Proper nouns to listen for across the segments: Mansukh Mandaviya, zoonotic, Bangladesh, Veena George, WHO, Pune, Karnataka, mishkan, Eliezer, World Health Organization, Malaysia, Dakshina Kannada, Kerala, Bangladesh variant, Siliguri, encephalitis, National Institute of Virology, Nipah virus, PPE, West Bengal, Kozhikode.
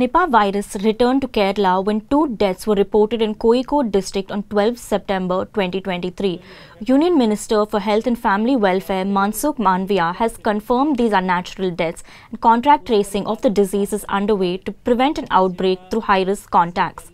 Nipah virus returned to Kerala when 2 deaths were reported in Kozhikode district on 12 September 2023. Union Minister for Health and Family Welfare Mansukh Mandaviya has confirmed these are natural deaths, and contact tracing of the disease is underway to prevent an outbreak through high-risk contacts.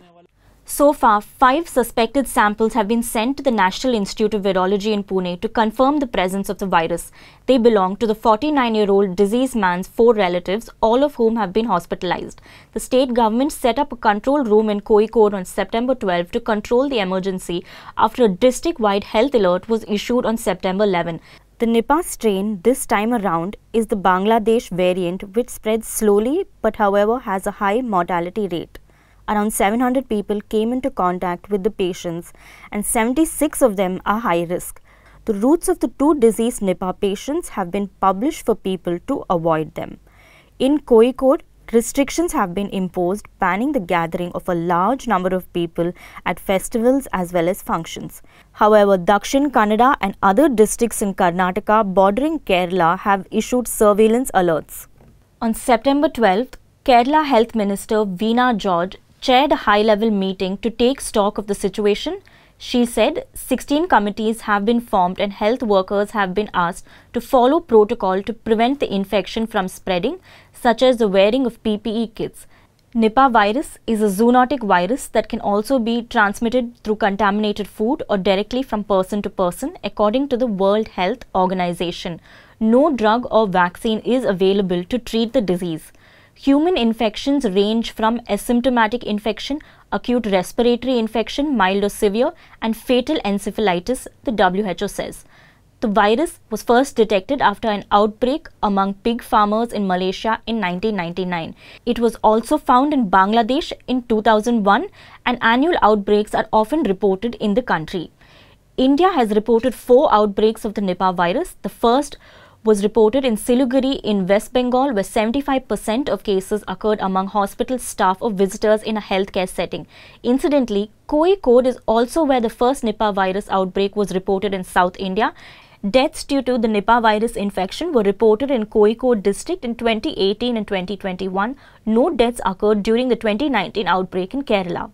So far, 5 suspected samples have been sent to the National Institute of Virology in Pune to confirm the presence of the virus. They belong to the 49-year-old diseased man's 4 relatives, all of whom have been hospitalized. The state government set up a control room in Kozhikode on September 12 to control the emergency after a district-wide health alert was issued on September 11. The Nipah strain this time around is the Bangladesh variant, which spreads slowly but however has a high mortality rate. Around 700 people came into contact with the patients, and 76 of them are high risk. The roots of the 2 diseased Nipah patients have been published for people to avoid them. In Kozhikode, restrictions have been imposed, banning the gathering of a large number of people at festivals as well as functions. However, Dakshina Kannada and other districts in Karnataka bordering Kerala have issued surveillance alerts. On September 12th, Kerala Health Minister Veena George chaired a high-level meeting to take stock of the situation. She said 16 committees have been formed and health workers have been asked to follow protocol to prevent the infection from spreading, such as the wearing of PPE kits. Nipah virus is a zoonotic virus that can also be transmitted through contaminated food or directly from person to person, according to the World Health Organization. No drug or vaccine is available to treat the disease. Human infections range from asymptomatic infection, acute respiratory infection, mild or severe, and fatal encephalitis, the WHO says. The virus was first detected after an outbreak among pig farmers in Malaysia in 1999. It was also found in Bangladesh in 2001, and annual outbreaks are often reported in the country. India has reported 4 outbreaks of the Nipah virus. The first was reported in Siliguri in West Bengal, where 75% of cases occurred among hospital staff or visitors in a healthcare setting. Incidentally, Kozhikode is also where the first Nipah virus outbreak was reported in South India. Deaths due to the Nipah virus infection were reported in Kozhikode district in 2018 and 2021. No deaths occurred during the 2019 outbreak in Kerala.